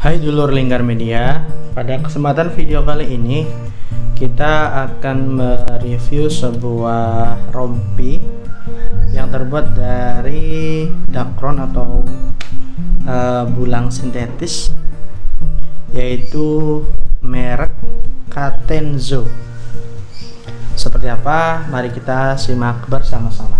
Hai dulur Lingkar Media, pada kesempatan video kali ini kita akan mereview sebuah rompi yang terbuat dari dakron atau bulang sintetis, yaitu merek Catenzo. Seperti apa? Mari kita simak bersama-sama.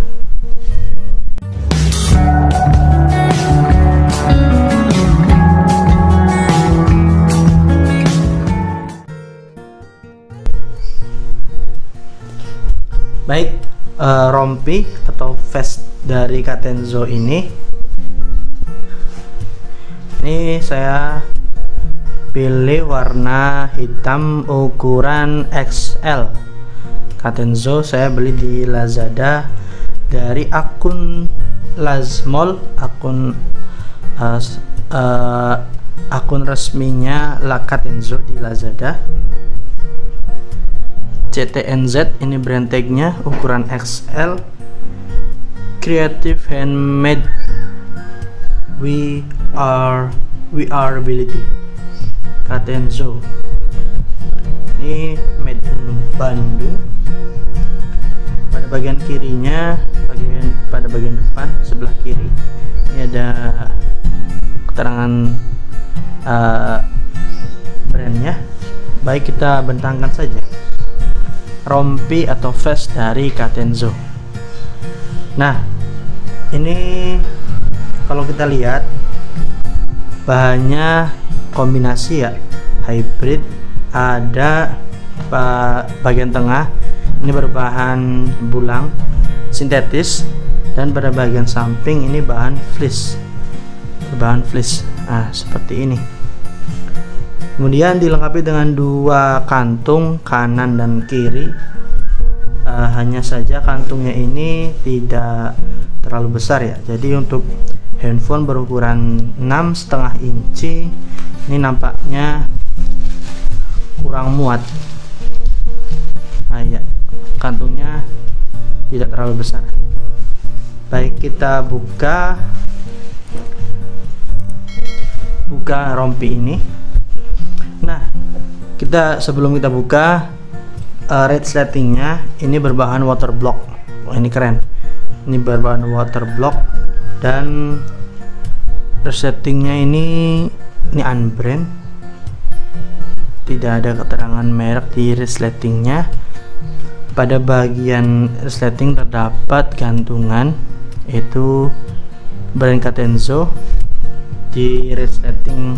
Baik, rompi atau vest dari Catenzo ini saya pilih warna hitam ukuran XL. Catenzo saya beli di Lazada dari akun Lazmall, akun resminya Catenzo di Lazada. CTNZ ini brand tagnya, ukuran XL, creative handmade, we are ability. Catenzo ini made in Bandung. Pada bagian kirinya, pada bagian depan sebelah kiri ini ada keterangan brandnya. Baik, kita bentangkan saja rompi atau vest dari Catenzo. Nah, ini kalau kita lihat bahannya kombinasi ya, hybrid. Ada bagian tengah ini berbahan bulang sintetis, dan pada bagian samping ini berbahan fleece. Nah, seperti ini. Kemudian dilengkapi dengan dua kantung kanan dan kiri. Hanya saja kantungnya ini tidak terlalu besar ya. Jadi untuk handphone berukuran 6,5 inci ini nampaknya kurang muat. Nah, ya, kantungnya tidak terlalu besar. Baik, kita buka rompi ini. Nah, sebelum kita buka resletingnya, ini berbahan waterblock. Oh, ini keren. Ini berbahan waterblock, dan resletingnya ini unbrand. Tidak ada keterangan merek di resletingnya. Pada bagian resleting terdapat gantungan, itu brand Catenzo. Di resleting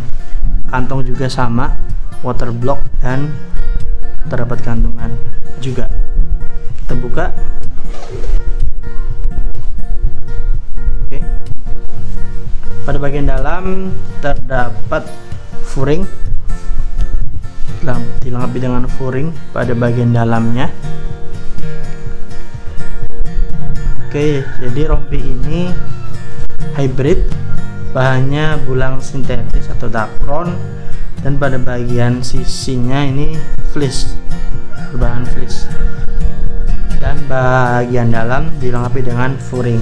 kantong juga sama, waterblock, dan terdapat gantungan juga. Kita buka. Oke. Pada bagian dalam terdapat furing, dilengkapi dengan furing pada bagian dalamnya. Oke, jadi rompi ini hybrid, bahannya bulang sintetis atau dakron, dan pada bagian sisinya ini fleece, berbahan fleece, dan bagian dalam dilengkapi dengan furing.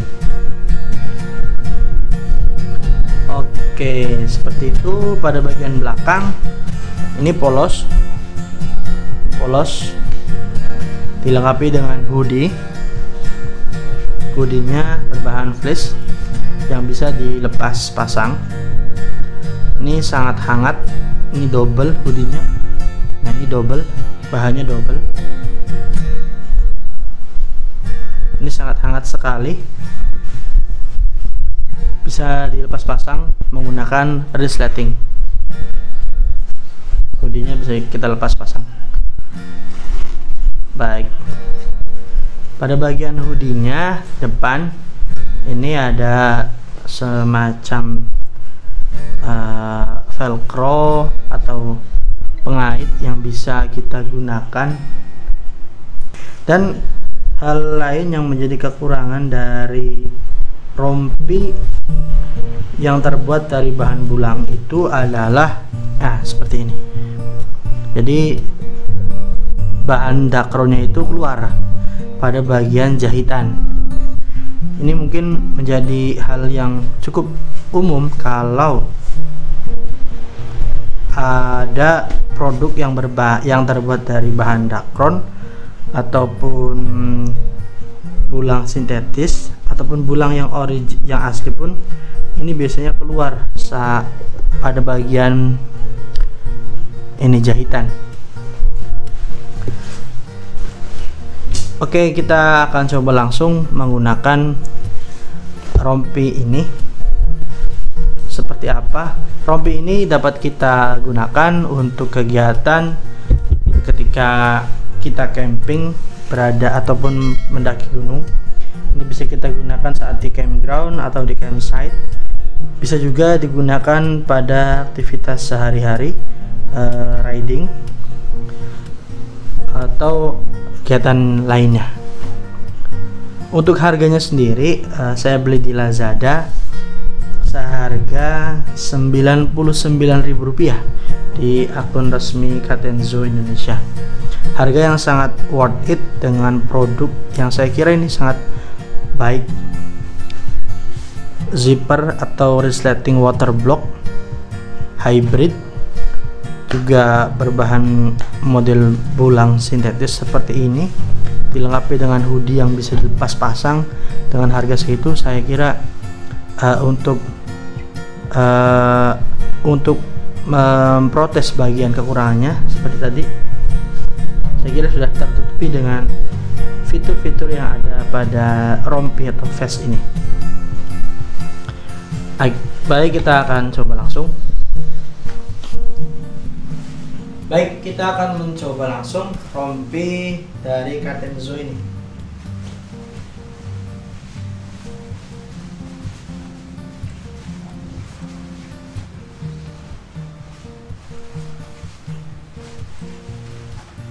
Oke, seperti itu. Pada bagian belakang ini polos, dilengkapi dengan hoodie-nya berbahan fleece yang bisa dilepas pasang. Ini sangat hangat. Ini double hoodie-nya. Nah, ini double, bahannya double. Ini sangat hangat sekali. Bisa dilepas pasang menggunakan resleting. Hoodie-nya bisa kita lepas pasang. Baik. Pada bagian hoodie-nya depan ini ada semacam velcro atau pengait yang bisa kita gunakan. Dan hal lain yang menjadi kekurangan dari rompi yang terbuat dari bahan bulang itu adalah seperti ini. Jadi bahan dakronnya itu keluar pada bagian jahitan. Ini mungkin menjadi hal yang cukup umum kalau ada produk yang terbuat dari bahan dakron ataupun bulang sintetis ataupun bulang yang asli pun, ini biasanya keluar saat pada bagian ini jahitan. Oke, kita akan coba langsung menggunakan rompi ini. Seperti apa rompi ini dapat kita gunakan untuk kegiatan ketika kita camping berada ataupun mendaki gunung. Ini bisa kita gunakan saat di campground atau di campsite, bisa juga digunakan pada aktivitas sehari-hari, riding atau kegiatan lainnya. Untuk harganya sendiri saya beli di Lazada seharga Rp99.000 di akun resmi Catenzo Indonesia. Harga yang sangat worth it dengan produk yang saya kira ini sangat baik. Zipper atau resleting waterblock hybrid, juga berbahan model bulang sintetis seperti ini, dilengkapi dengan hoodie yang bisa dilepas pasang. Dengan harga segitu saya kira untuk memprotes bagian kekurangannya seperti tadi, saya kira sudah tertutupi dengan fitur-fitur yang ada pada rompi atau vest ini. Baik, kita akan coba langsung. Baik, kita akan mencoba langsung rompi dari Catenzo ini.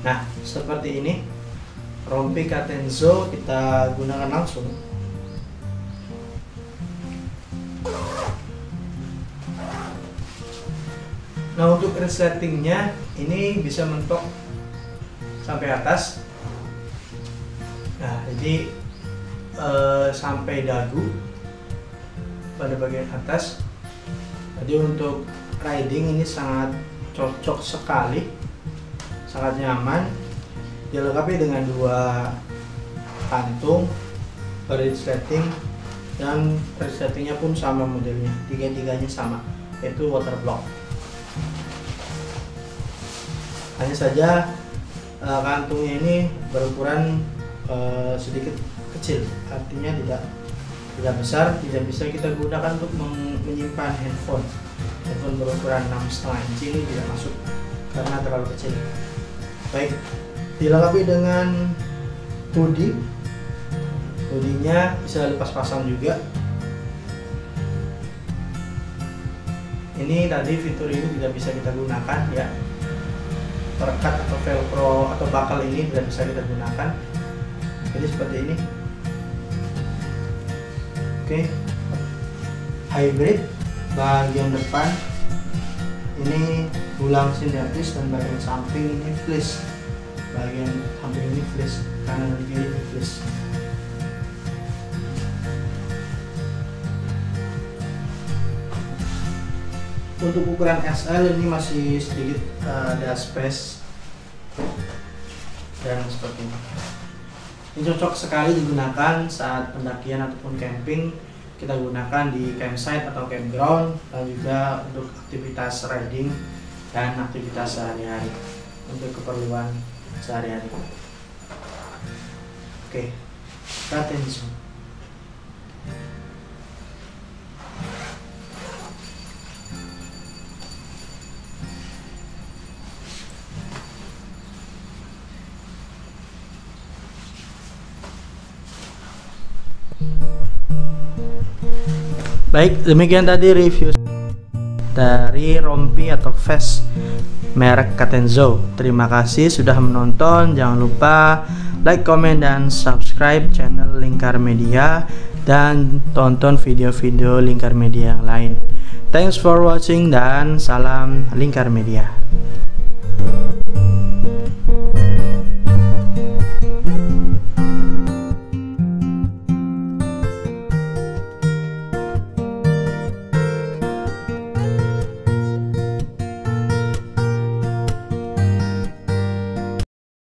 Nah, seperti ini rompi Catenzo kita gunakan langsung. Nah, untuk resletingnya ini bisa mentok sampai atas. Nah, jadi sampai dagu pada bagian atas. Jadi untuk riding ini sangat cocok sekali, sangat nyaman. Dilengkapi dengan dua kantung resleting, dan resletingnya pun sama modelnya, tiga-tiganya sama, yaitu waterblock. Hanya saja kantungnya ini berukuran sedikit kecil, artinya tidak besar, tidak bisa kita gunakan untuk menyimpan handphone. Handphone berukuran 6,5 inci ini tidak masuk karena terlalu kecil. Baik, dilengkapi dengan hoodie, hoodie-nya bisa lepas pasang juga. Ini tadi fitur ini tidak bisa kita gunakan ya, perekat atau velcro atau bakal ini tidak bisa kita gunakan. Jadi seperti ini. Oke, hybrid bagian depan ini bulang sintetis, dan bagian samping ini fleece, bagian samping ini fleece, kanan dan kiri ini fleece. Untuk ukuran SL ini masih sedikit ada space, dan seperti ini. Ini cocok sekali digunakan saat pendakian ataupun camping. Kita gunakan di campsite atau campground, dan juga untuk aktivitas riding dan aktivitas sehari-hari, untuk keperluan sehari-hari. Oke, Catenzo. Baik, demikian tadi review dari rompi atau vest merek Catenzo. Terima kasih sudah menonton. Jangan lupa like, comment, dan subscribe channel Lingkar Media, dan tonton video-video Lingkar Media yang lain. Thanks for watching, dan salam Lingkar Media.